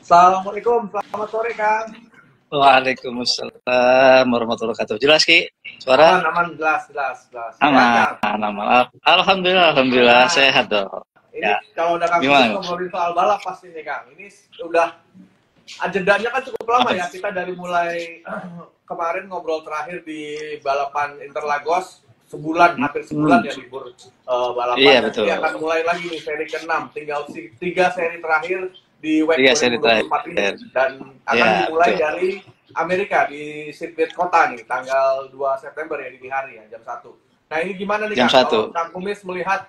Assalamualaikum, selamat sore Kang. Waalaikumsalam warahmatullahi wabarakatuh. Jelas Ki? Suara? Aman, jelas. Aman. Alhamdulillah, sehat dong. Ini ya. Kalau udah Kang ngobrolin soal balap pasti nih Kang. Ini udah agendanya kan cukup lama ya, kita dari mulai kemarin ngobrol terakhir di balapan Interlagos. Sebulan, hampir sebulan ya libur balapan. Iya, betul. Jadi akan mulai lagi nih seri ke-6, tinggal 3 seri terakhir di WEC 2024 ini. Dan akan dimulai dari Amerika, di sirkuit kota nih, tanggal 2 September ya, di hari ya, jam 1. Nah ini gimana nih Kang, kalau Kang Kumis melihat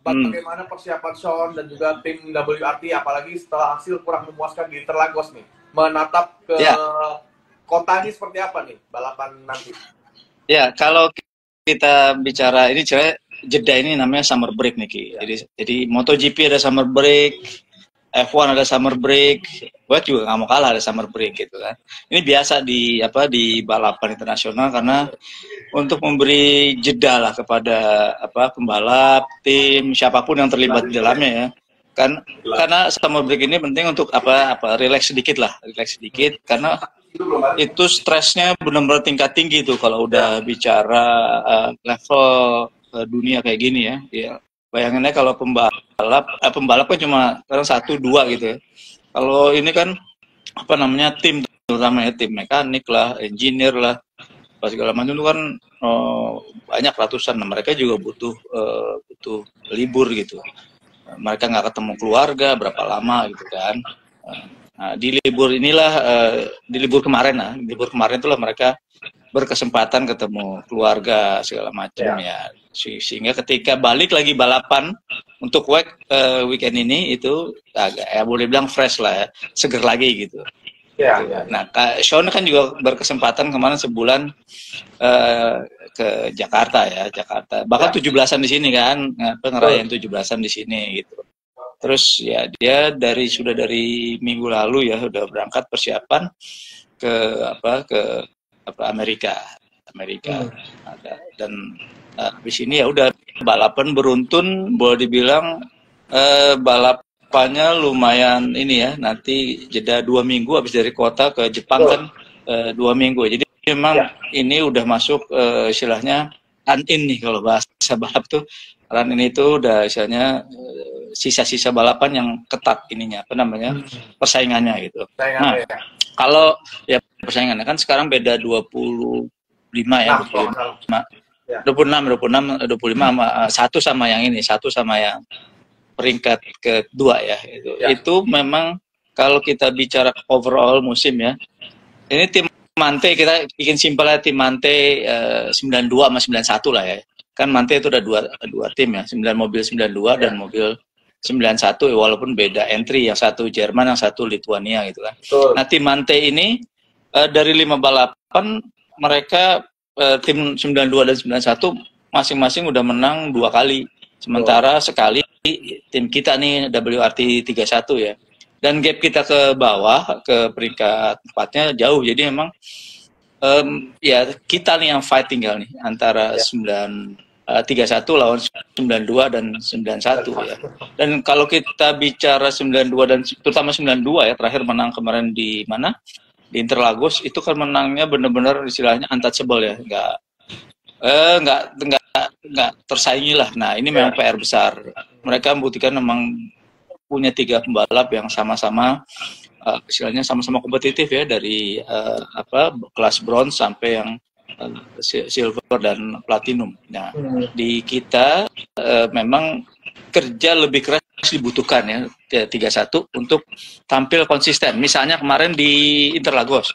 bagaimana persiapan Sean dan juga tim WRT, apalagi setelah hasil kurang memuaskan di Interlagos nih, menatap ke kota ini seperti apa nih, balapan nanti? Ya, kalau kita bicara ini jeda ini namanya summer break nih Ki. Jadi MotoGP ada summer break, F1 ada summer break, gue juga nggak mau kalah ada summer break gitu kan. Ini biasa di balapan internasional karena untuk memberi jeda lah kepada pembalap, tim, siapapun yang terlibat di dalamnya ya. Kan karena summer break ini penting untuk relax sedikit karena itu stresnya benar-benar tingkat tinggi tuh kalau udah bicara level dunia kayak gini ya. Bayangannya kalau pembalap kan cuma sekarang 1-2 gitu ya. Kalau ini kan tim, terutama ya tim mekanik lah, engineer lah, segala macam itu kan banyak ratusan. Nah, mereka juga butuh libur gitu. Mereka nggak ketemu keluarga berapa lama gitu kan. Nah, di libur kemarin itulah mereka berkesempatan ketemu keluarga segala macam sehingga ketika balik lagi balapan untuk weekend ini itu agak boleh bilang fresh lah ya, seger lagi gitu. Nah, Sean kan juga berkesempatan kemarin sebulan ke Jakarta ya, bahkan 17-an di sini kan, ngerayain 17-an di sini gitu. Terus ya dia sudah dari minggu lalu ya udah berangkat persiapan ke Amerika. Dan habis ini ya udah balapan beruntun, boleh dibilang balapannya lumayan ini ya, nanti jeda 2 minggu habis dari kota ke Jepang kan 2 minggu. Jadi memang ini udah masuk istilahnya run-in nih, kalau bahasa balap tuh run-in itu udah istilahnya sisa-sisa balapan yang ketat ininya persaingannya gitu. Nah, kalau persaingannya kan sekarang beda 26 sama yang peringkat kedua ya itu. Itu memang kalau kita bicara overall musim ya. Ini tim Manthey, kita bikin simpel ya, tim Manthey 92 sama 91 lah ya. Kan Manthey itu ada dua tim ya, 9 mobil 92 dan mobil 91, walaupun beda entry, yang satu Jerman, yang satu Lituania gitu kan. Nah, tim Manthey ini dari 5 balapan mereka tim 92 dan 91 masing-masing udah menang 2 kali. Sementara sekali tim kita nih WRT 31 ya. Dan gap kita ke bawah ke peringkat 4-nya jauh. Jadi memang kita nih yang fight tinggal nih antara 31 lawan 92 dan 91 ya. Dan kalau kita bicara 92 dan terutama 92 ya, terakhir menang kemarin di mana? Di Interlagos itu kan menangnya benar-benar istilahnya untouchable ya, nggak tersaingi lah. Nah, ini memang PR besar. Mereka membuktikan memang punya 3 pembalap yang sama-sama istilahnya sama-sama kompetitif ya, dari kelas bronze sampai yang silver dan platinum. Nah, di kita memang kerja lebih keras dibutuhkan ya 31 untuk tampil konsisten. Misalnya kemarin di Interlagos,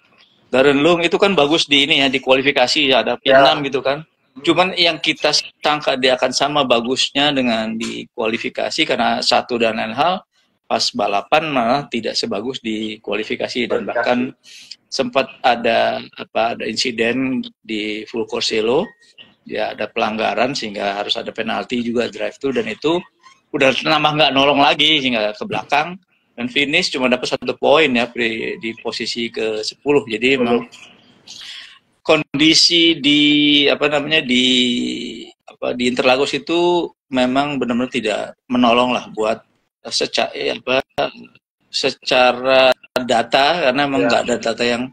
Darren Leung itu kan bagus di ini ya, di kualifikasi ya, ada P6 gitu kan. Cuman yang kita sangka dia akan sama bagusnya dengan di kualifikasi karena satu dan lain hal, pas balapan malah tidak sebagus di kualifikasi dan bahkan sempat ada insiden di full course yellow, ya ada pelanggaran sehingga harus ada penalti juga drive thru, dan itu udah nggak nolong lagi sehingga ke belakang dan finish cuma dapat 1 poin ya di posisi ke-10. Jadi memang kondisi di Interlagos itu memang benar-benar tidak menolong lah buat secara data, karena memang nggak ada data yang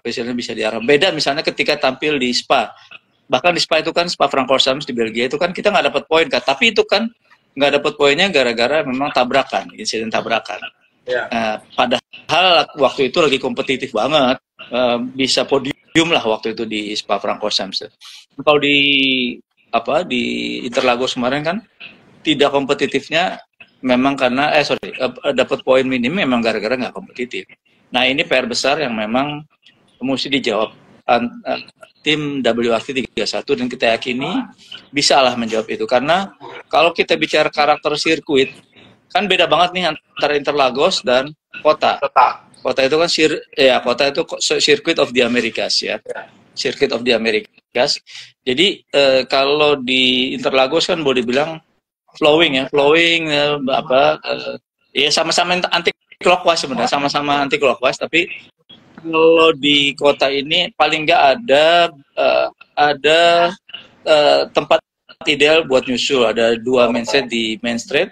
spesialnya bisa diarah. Beda misalnya ketika tampil di Spa, bahkan di Spa itu kan, Spa-Francorchamps di Belgia itu kan kita nggak dapat poin kan, tapi itu kan nggak dapat poinnya gara-gara memang tabrakan, insiden tabrakan. Ya. Padahal waktu itu lagi kompetitif banget, bisa podium lah waktu itu di Spa-Francorchamps. Kalau di Interlagos kemarin kan tidak kompetitifnya memang karena dapat poin minim memang gara-gara nggak kompetitif. Nah ini PR besar yang memang mesti dijawab tim WRT 31, dan kita yakini bisa lah menjawab itu, karena kalau kita bicara karakter sirkuit kan beda banget nih antara Interlagos dan kota. Kota itu kan kota itu Circuit of the Americas ya. Circuit of the Americas. Jadi kalau di Interlagos kan boleh dibilang flowing ya, ya sama-sama anti clockwise sebenarnya, sama-sama anti clockwise, tapi kalau di kota ini paling nggak ada tempat ideal buat nyusul, ada dua mindset di main straight,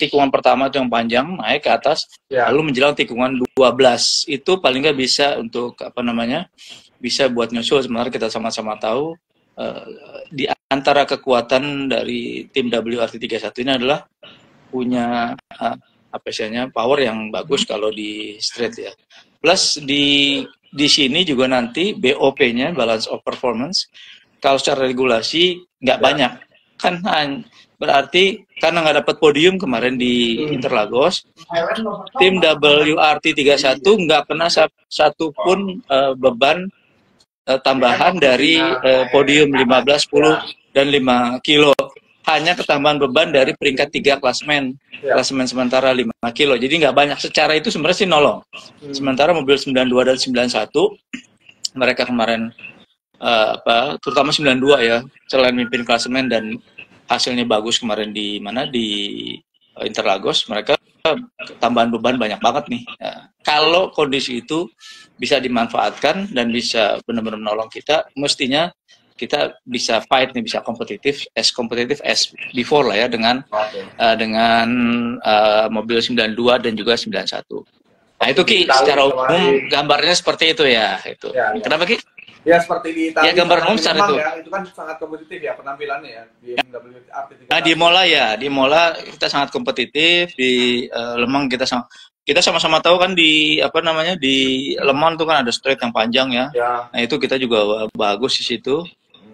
tikungan pertama itu yang panjang naik ke atas, lalu menjelang tikungan 12 itu paling nggak bisa untuk bisa buat nyusul. Sebenarnya kita sama-sama tahu di antara kekuatan dari tim WRT 31 ini adalah punya power yang bagus kalau di straight ya. Plus di sini juga nanti BOP-nya, balance of performance, kalau secara regulasi nggak banyak kan, berarti karena nggak dapat podium kemarin di Interlagos, tim WRT 31 nggak kena satu pun beban tambahan dari podium 15, 10 dan 5 kilo, hanya ketambahan beban dari peringkat 3 klasemen sementara 5 kilo, jadi nggak banyak. Secara itu sebenarnya sih nolong. Sementara mobil 92 dan 91 mereka kemarin terutama 92 ya, selain mimpin klasemen dan hasilnya bagus kemarin di Interlagos, mereka tambahan beban banyak banget nih. Kalau kondisi itu bisa dimanfaatkan dan bisa benar-benar menolong kita, mestinya kita bisa fight nih, bisa kompetitif as before lah ya, dengan mobil 92 dan juga 91. Nah itu Ki, secara umum gambarnya seperti itu ya. Itu. Ya, kenapa Ki? Ya seperti di Italia, ya, gambar umum secara itu. Ya, itu kan sangat kompetitif ya penampilannya ya. Di Imola ya, di Imola kita sangat kompetitif, di Le Mans kita sama-sama tahu kan di di Le Mans tuh kan ada straight yang panjang ya. Nah itu kita juga bagus di situ.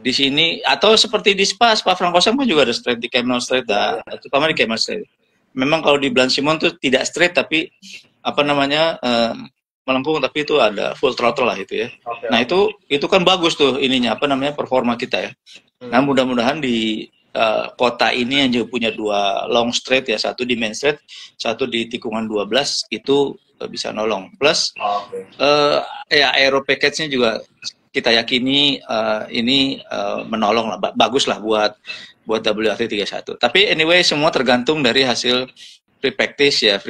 Di sini atau seperti di Spa-Francorchamps kan juga ada straight di Camel Straight, terutama di Camel Straight. Memang kalau di Blanchimont tuh tidak straight tapi melengkung, tapi itu ada full throttle lah itu ya. Nah itu kan bagus tuh performa kita ya. Nah mudah-mudahan di kota ini yang juga punya dua long straight ya, satu di main straight, satu di tikungan 12 itu bisa nolong. Plus aero package-nya juga kita yakini menolong lah, bagus lah buat WRT 31. Tapi anyway semua tergantung dari hasil free practice ya,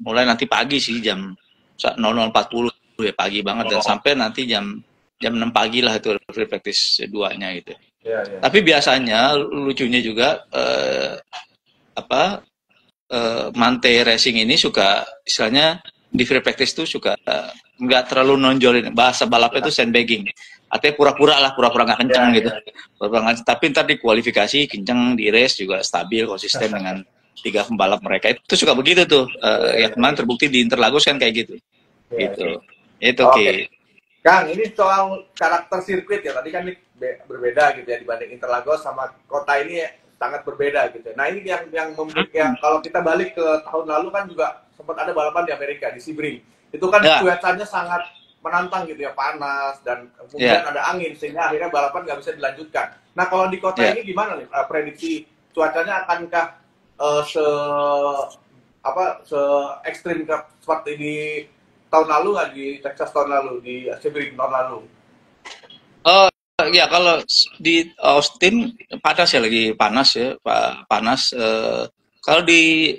mulai nanti pagi sih jam 00.40 ya, pagi banget, dan sampai nanti jam 6 pagi lah itu free practice 2-nya gitu. Tapi biasanya lucunya juga Manthey Racing ini suka istilahnya di free practice tuh suka nggak terlalu nonjolin, bahasa balapnya itu sandbagging. Artinya pura-pura nggak kenceng gitu. Tapi ntar di kualifikasi kenceng, di race juga stabil, konsisten dengan tiga pembalap mereka, itu suka begitu tuh. Ya kemarin terbukti di Interlagos kan kayak gitu. Itu oke. Kang, ini soal karakter sirkuit ya, tadi kan ini berbeda gitu ya dibanding Interlagos sama kota ini sangat berbeda gitu. Nah ini yang kalau kita balik ke tahun lalu kan juga sempat ada balapan di Amerika di Sebring, itu kan cuacanya sangat menantang gitu ya, panas dan kemudian ada angin sehingga akhirnya balapan nggak bisa dilanjutkan. Nah kalau di kota ini gimana nih prediksi cuacanya, akankah se ekstrim seperti di tahun lalu, nggak di Texas tahun lalu, di Sebring tahun lalu? Ya kalau di Austin panas ya, lagi panas ya, panas. Kalau di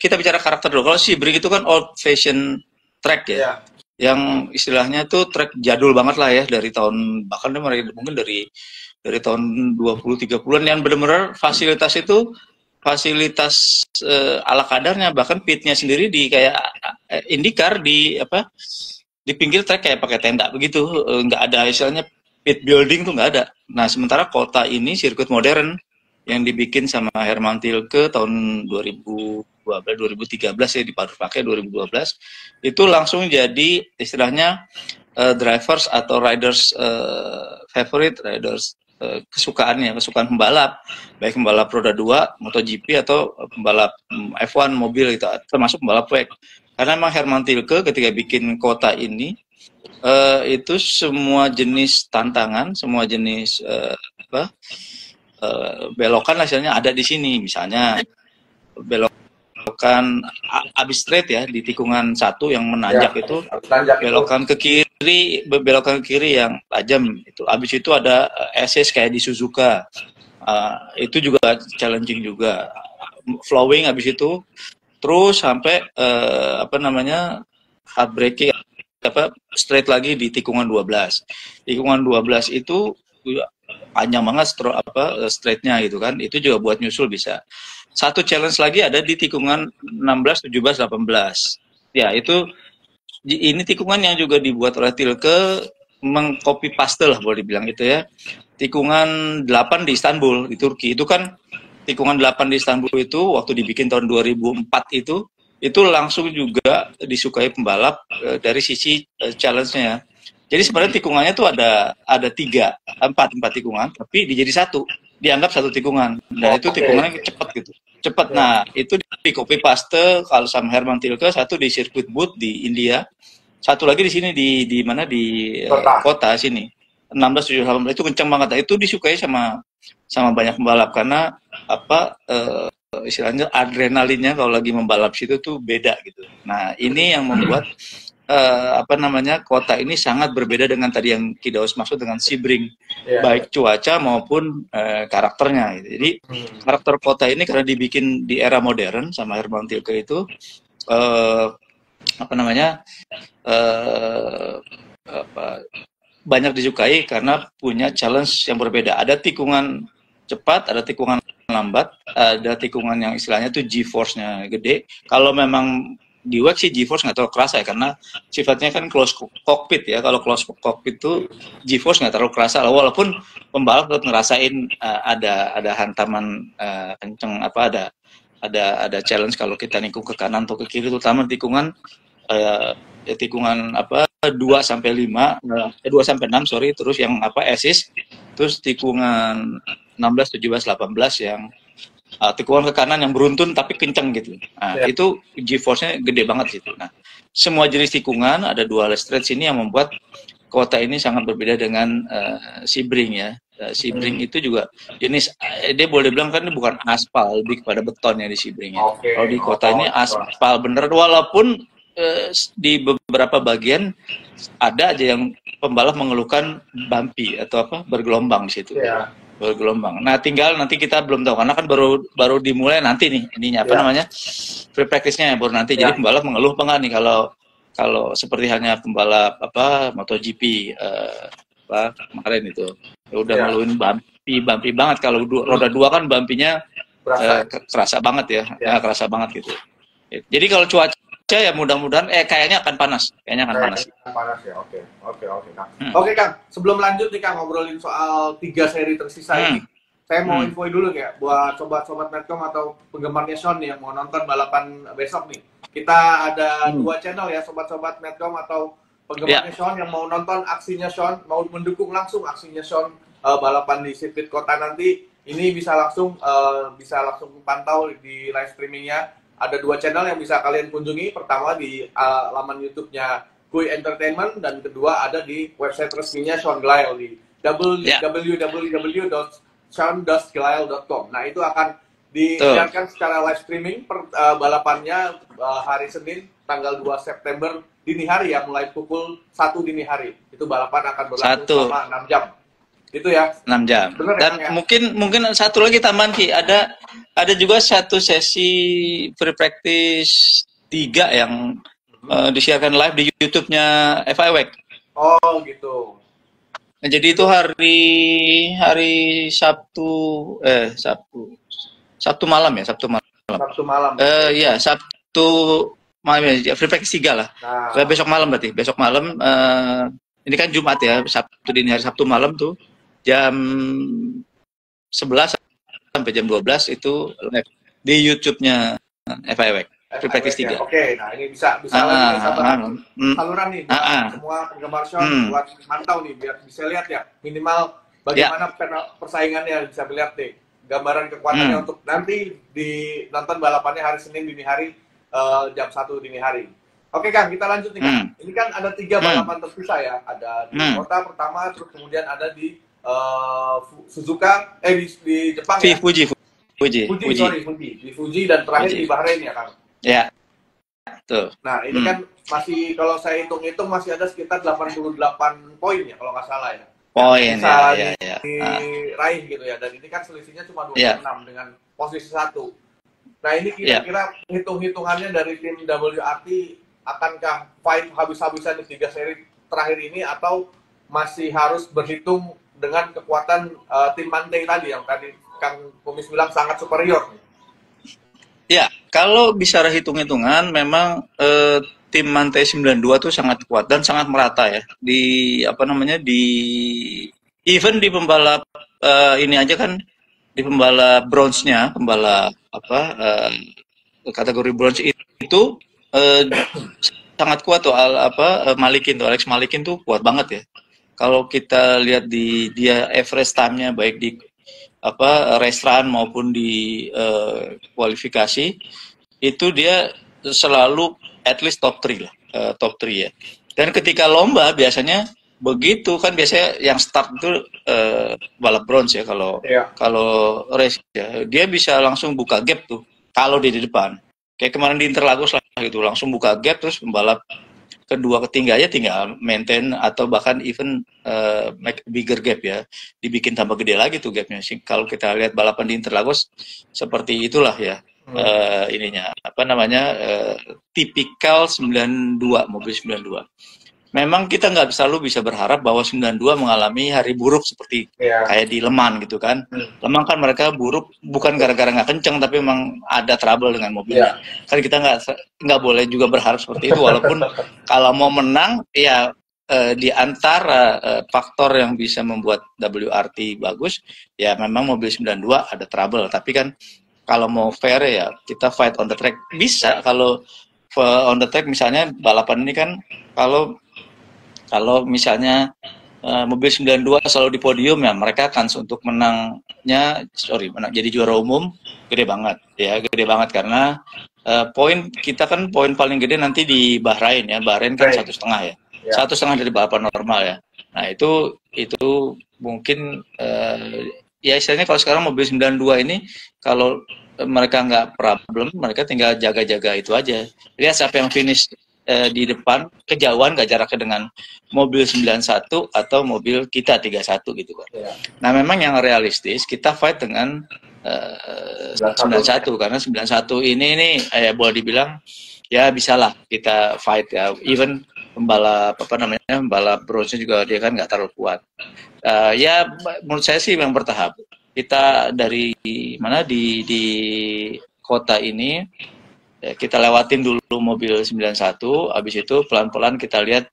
kita bicara karakter dulu. Kalau Sebring itu kan old fashion track ya, yang istilahnya tuh track jadul banget lah ya, dari tahun bahkan mungkin dari tahun 20-30-an, yang benar-benar fasilitas itu fasilitas ala kadarnya, bahkan pitnya sendiri di kayak IndyCar di apa di pinggir trek kayak pakai tenda begitu, nggak ada istilahnya pit building tuh nggak ada. Nah sementara kota ini sirkuit modern yang dibikin sama Hermann Tilke tahun 2013 ya, dipadu pakai 2012 itu langsung jadi istilahnya drivers atau riders favorite, riders kesukaannya, kesukaan pembalap, baik pembalap roda 2, MotoGP atau pembalap F1 mobil gitu, termasuk pembalap WEC. Karena memang Hermann Tilke ketika bikin kota ini itu semua jenis tantangan, semua jenis belokan hasilnya ada di sini. Misalnya belokan abis straight ya di tikungan satu yang menanjak ya, itu belokan itu. Ke kiri. Belokan kiri yang tajam itu. Habis itu ada SS kayak di Suzuka. Itu juga challenging juga. Flowing habis itu terus sampai heartbreaking straight lagi di tikungan 12. Tikungan 12 itu panjang banget straightnya gitu kan. Itu juga buat nyusul bisa. Satu challenge lagi ada di tikungan 16, 17, 18. Ya, itu ini tikungan yang juga dibuat oleh Tilke, mengcopy paste lah boleh dibilang gitu ya. Tikungan 8 di Istanbul, di Turki. Itu kan tikungan 8 di Istanbul itu waktu dibikin tahun 2004 itu langsung juga disukai pembalap dari sisi challenge-nya. Jadi sebenarnya tikungannya tuh ada empat tikungan, tapi dijadi satu. Dianggap satu tikungan. Dan itu tikungannya cepat gitu. Cepat. Nah, itu di copy paste kalau sama Hermann Tilke, satu di sirkuit Booth di India, satu lagi di sini di mana di kota sini. 16 17 18 itu kencang banget. Nah, itu disukai sama banyak pembalap karena istilahnya adrenalinnya kalau lagi membalap situ tuh beda gitu. Nah, ini yang membuat kota ini sangat berbeda dengan tadi yang Kidaus maksud dengan Sebring, baik cuaca maupun karakternya gitu. Jadi karakter kota ini karena dibikin di era modern sama Hermann Tilke itu banyak disukai karena punya challenge yang berbeda. Ada tikungan cepat, ada tikungan lambat, ada tikungan yang istilahnya tuh G-force-nya gede. Kalau memang di WEC sih G-force nggak terlalu kerasa ya, karena sifatnya kan close cockpit ya. Kalau close cockpit itu G-force nggak terlalu kerasa, walaupun pembalap tetap ngerasain ada hantaman kenceng, ada challenge kalau kita nikung ke kanan atau ke kiri, terutama tikungan 2 sampai 6 sorry, terus yang assist, terus tikungan 16, 17, 18 yang tikungan ke kanan yang beruntun tapi kenceng gitu. Nah, itu G-force-nya gede banget situ. Nah, semua jenis tikungan ada dual stretch ini yang membuat kota ini sangat berbeda dengan Sebring ya. Sebring itu juga jenis dia boleh bilang kan bukan aspal, lebih kepada beton ya di Sebring ya. Kalau di kota ini aspal bener, walaupun di beberapa bagian ada aja yang pembalap mengeluhkan bumpy atau bergelombang di situ. Yeah. Bergelombang. Nah, tinggal nanti kita belum tahu karena kan baru dimulai nanti nih ininya free practice-nya baru nanti. Jadi pembalap mengeluh pengen nih kalau seperti halnya pembalap MotoGP kemarin itu ya udah ngeluhin bumpy banget. Kalau roda 2 kan bumpy-nya kerasa banget ya. Ya, kerasa banget gitu. Jadi kalau cuaca ya mudah-mudahan kayaknya akan panas. Kayaknya akan panas ya. Oke, Kang. Oke, Kang. Sebelum lanjut nih Kang ngobrolin soal 3 seri tersisa ini. Saya mau infoin dulu ya buat sobat-sobat Medcom atau penggemarnya Sean yang mau nonton balapan besok nih. Kita ada 2 channel ya sobat-sobat Medcom atau penggemarnya Sean yang mau nonton aksinya Sean, mau mendukung langsung aksinya Sean balapan di sirkuit kota nanti. Ini bisa langsung pantau di live streamingnya. Ada 2 channel yang bisa kalian kunjungi. Pertama di laman YouTube-nya Kui Entertainment dan kedua ada di website resminya Sean Glyle di www.sean-glyle.com. Nah, itu akan disiarkan secara live streaming balapannya hari Senin tanggal 2 September dini hari ya, mulai pukul 1 dini hari. Itu balapan akan berlangsung selama 6 jam. Itu ya 6 jam. Bener, dan ya? mungkin satu lagi tambahan Ki, ada juga satu sesi free practice 3 yang disiarkan live di YouTube-nya FIA WEC. Oh gitu. Nah, jadi itu hari Sabtu Sabtu malam ya, Sabtu malam ya, free practice 3 lah. Nah. Besok malam berarti, besok malam. Ini kan Jumat ya, Sabtu dini hari, Sabtu malam tuh jam 11 sampai jam 12 itu live di YouTube-nya FIA WEC. Free practice 3. Ya. Oke, nah ini bisa lagi saluran nih. Semua penggemar Sean buat mantau nih biar bisa lihat ya minimal bagaimana persaingannya, bisa dilihat deh. Gambaran kekuatannya untuk nanti nonton balapannya hari Senin dini hari jam 1 dini hari. Oke Kang, kita lanjut nih Kang. Ini kan ada 3 balapan terpisah ya. Ada di kota pertama, terus kemudian ada di Suzuka, di Jepang ya. Fuji. Di Fuji dan terakhir di Bahrain ya Kang. Ya. Tuh. Nah, ini kan masih kalau saya hitung-hitung masih ada sekitar 88 poin ya kalau nggak salah ya. Diraih gitu ya, dan ini kan selisihnya cuma 26 dengan posisi 1. Nah ini kira-kira hitung-hitungannya dari tim WRT, akankah fight habis-habisan di 3 seri terakhir ini atau masih harus berhitung dengan kekuatan tim Manthey tadi yang tadi Kang Kumis bilang sangat superior? Ya, kalau bicara hitung-hitungan memang tim Manthey 92 tuh sangat kuat dan sangat merata ya di apa namanya, di even di pembalap ini aja kan, di pembalap bronze-nya, pembalap apa kategori bronze itu sangat kuat tuh Malykhin tuh, Alex Malykhin tuh kuat banget ya. Kalau kita lihat di dia average time-nya baik di race run maupun di kualifikasi itu dia selalu at least top 3 lah, top 3 ya. Dan ketika lomba biasanya begitu kan, biasanya yang start itu balap bronze ya, kalau race ya. Dia bisa langsung buka gap tuh kalau dia di depan. Kayak kemarin di Interlagos lah gitu, langsung buka gap terus pembalap kedua ketiga aja tinggal maintain atau bahkan even make bigger gap ya. Dibikin tambah gede lagi tuh gapnya. Kalau kita lihat balapan di Interlagos seperti itulah ya. Ininya apa namanya tipikal 92, mobil 92. Memang kita nggak selalu bisa berharap bahwa 92 mengalami hari buruk seperti kayak di Le Mans gitu kan. Le Mans kan mereka buruk bukan gara-gara nggak kenceng, tapi memang ada trouble dengan mobilnya. Kan kita nggak boleh juga berharap seperti itu, walaupun kalau mau menang ya di antara faktor yang bisa membuat WRT bagus ya memang mobil 92 ada trouble, tapi kan kalau mau fair ya kita fight on the track bisa. Kalau on the track misalnya balapan ini kan kalau misalnya mobil 92 selalu di podium ya, mereka kan untuk menang jadi juara umum gede banget ya, gede banget karena poin kita kan, poin paling gede nanti di Bahrain ya. Bahrain kan 1,5 ya, 1,5 dari balapan normal ya. Nah itu mungkin ya istilahnya kalau sekarang mobil 92 ini kalau mereka nggak problem, mereka tinggal jaga-jaga itu aja. Lihat siapa yang finish di depan, kejauhan nggak jaraknya dengan mobil 91 atau mobil kita 31 gitu kan. Ya. Nah memang yang realistis kita fight dengan 91 karena 91 ini boleh dibilang ya bisalah kita fight ya. Even pembalap pembalap bronze juga dia kan nggak terlalu kuat. Ya menurut saya sih memang bertahap. Kita dari mana di kota ini ya, kita lewatin dulu mobil 91, habis itu pelan-pelan kita lihat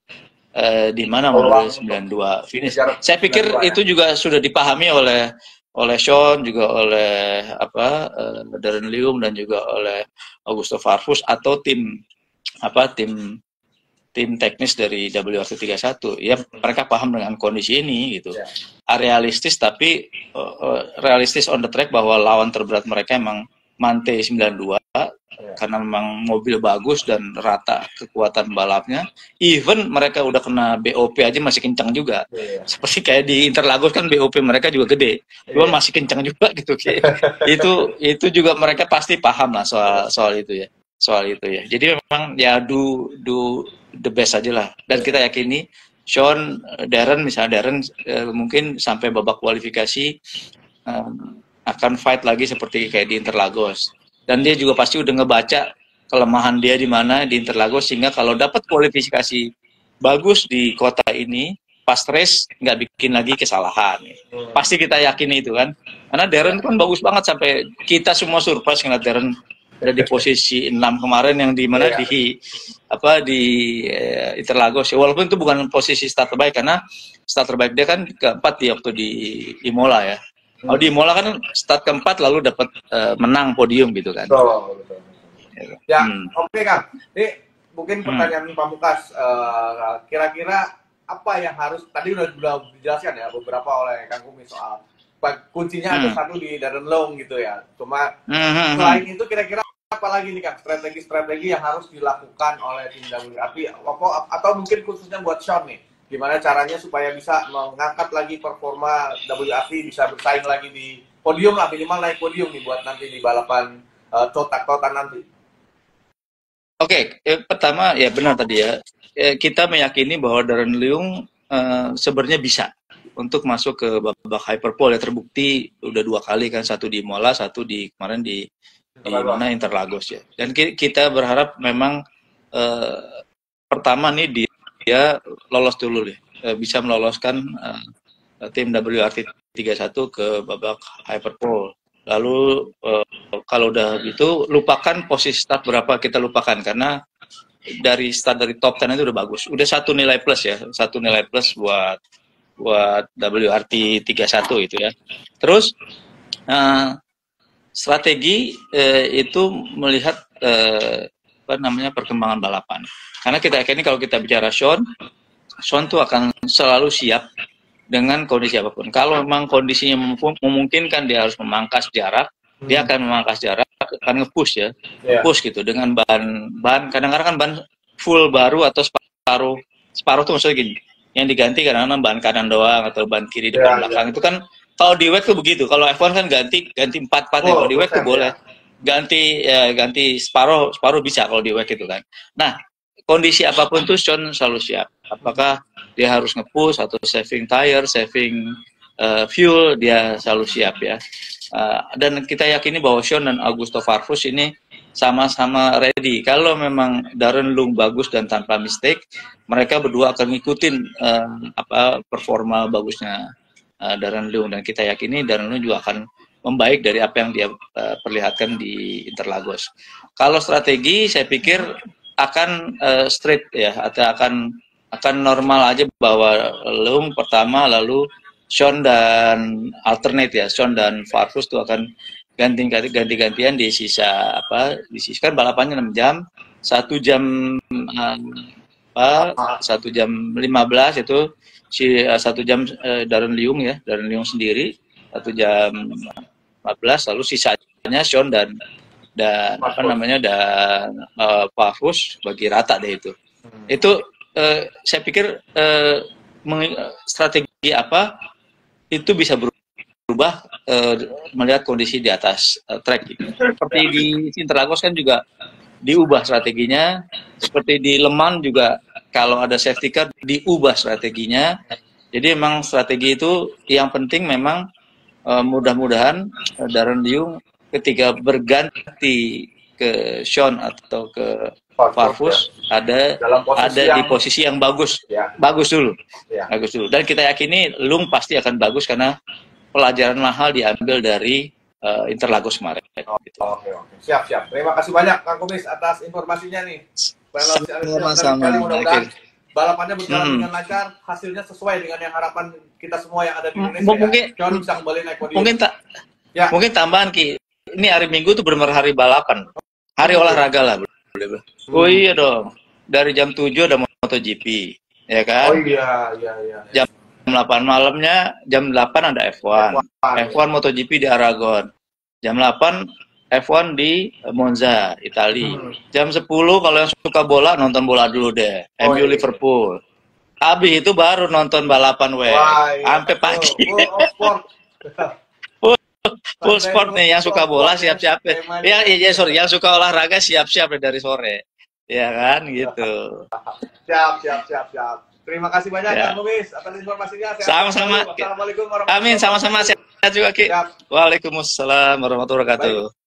di mana mobil 92 finish. Saya pikir itu juga sudah dipahami oleh Sean, juga oleh Darren Leung dan juga oleh Augusto Farfus atau tim teknis dari WRT 31 ya, mereka paham dengan kondisi ini gitu. Realistis tapi realistis on the track bahwa lawan terberat mereka emang Manthey 92 karena memang mobil bagus dan rata kekuatan balapnya. Even mereka udah kena BOP aja masih kencang juga. Seperti kayak di Interlagos kan BOP mereka juga gede, cuman masih kencang juga gitu. itu juga mereka pasti paham lah soal itu ya. Jadi memang ya do the best aja lah. Dan kita yakini Sean, Darren mungkin sampai babak kualifikasi akan fight lagi seperti kayak di Interlagos. Dan dia juga pasti udah ngebaca kelemahan dia di mana di Interlagos, sehingga kalau dapat kualifikasi bagus di kota ini pas race nggak bikin lagi kesalahan. Pasti kita yakin itu kan. Karena Darren kan bagus banget sampai kita semua surprise ngeliat Darren ada di posisi 6 kemarin yang di mana di Interlagos. Walaupun itu bukan posisi start terbaik karena start terbaik dia kan keempat di waktu di Imola ya. Kalau di Imola kan start keempat lalu dapat menang podium gitu kan. Betul. Ya, oke Kang. Ini mungkin pertanyaan pamungkas, kira-kira apa yang harus, tadi udah dijelaskan ya beberapa oleh Kang Kumi soal kuncinya ada satu di Darren Leung gitu ya. Cuma selain itu kira-kira apa lagi nih Kang, strategi-strategi yang harus dilakukan oleh tim WRT atau mungkin khususnya buat Sean nih, gimana caranya supaya bisa mengangkat lagi performa WRT, bisa bersaing lagi di podium lah, minimal naik podium nih buat nanti di balapan totak-totak nanti. Oke, pertama ya benar tadi ya, kita meyakini bahwa Darren Leung sebenarnya bisa untuk masuk ke babak hyperpole ya, terbukti udah 2 kali kan, 1 di Imola, 1 di kemarin di mana Interlagos ya. Dan kita berharap memang pertama nih dia lolos dulu deh, bisa meloloskan tim WRT 31 ke babak hyperpole. Lalu kalau udah gitu, lupakan posisi start berapa, kita lupakan karena dari start dari top 10 itu udah bagus. Udah 1 nilai plus ya, 1 nilai plus buat WRT 31 itu ya. Terus strategi itu melihat perkembangan balapan. Karena kita ini kalau kita bicara Sean tuh akan selalu siap dengan kondisi apapun. Kalau memang kondisinya memungkinkan dia harus memangkas jarak, dia akan memangkas jarak, akan nge-push ya, nge-push gitu dengan bahan. Kadang-kadang kan bahan full baru atau separuh tuh maksudnya gini, yang diganti kadang-kadang bahan kanan doang atau bahan kiri depan belakang itu kan. Kalau di WEC tuh begitu, kalau F1 kan ganti 4 ya. Kalau di WEC tuh boleh ganti separuh bisa kalau di WEC itu kan. Nah, kondisi apapun tuh Sean selalu siap. Apakah dia harus nge-push atau saving tire, saving fuel, dia selalu siap ya. Dan kita yakini bahwa Sean dan Augusto Farfus ini sama-sama ready. Kalau memang Darren Leung bagus dan tanpa mistake, mereka berdua akan ngikutin performa bagusnya Darren Leung. Dan kita yakini Darren Leung juga akan membaik dari apa yang dia perlihatkan di Interlagos. Kalau strategi, saya pikir akan straight ya, atau akan normal aja bahwa Leung pertama, lalu Sean dan alternate ya, Sean dan Farfus tuh akan ganti-gantian di sisa kan balapannya 6 jam, 1 jam 15 itu si 1 jam Darren Leung ya, Darren Leung sendiri 1 jam 15, lalu sisanya Sean dan Farfus bagi rata deh itu. Itu saya pikir strategi apa itu bisa berubah melihat kondisi di atas track. Seperti di Interlagos kan juga diubah strateginya, seperti di Le Mans juga kalau ada safety car diubah strateginya. Jadi memang strategi itu yang penting, memang mudah-mudahan Darren Leung ketika berganti ke Sean atau ke Farfus ya, ada di posisi yang bagus ya. bagus dulu dan kita yakini Leung pasti akan bagus karena pelajaran mahal diambil dari Interlagos kemarin. Oke. Siap. Terima kasih banyak Kang Kumis atas informasinya nih. Mudah-mudahan balapannya berjalan dengan lancar, hasilnya sesuai dengan yang harapan kita semua yang ada di Indonesia. Sean bisa kembali naik podium. Mungkin tambahan Ki, ini hari Minggu tuh benar-benar hari balapan, hari olahraga lah. Oh iya dong, dari jam 7 ada MotoGP, ya kan? Oh iya. Jam 8 malamnya, jam 8 ada F1 ya. MotoGP di Aragon. Jam 8 F1 di Monza, Italia. Jam 10 kalau yang suka bola, nonton bola dulu deh, MU Liverpool. Habis itu baru nonton balapan WEC, sampai pagi. Full sport nih, yang suka bola siap-siap ya. Yang suka olahraga siap-siap dari sore. Ya kan gitu. Siap. Terima kasih banyak Kang Kumis atas informasinya. Sama-sama. Assalamualaikum warahmatullahi wabarakatuh. Amin, sama-sama, sehat juga Ki. Waalaikumsalam warahmatullahi wabarakatuh.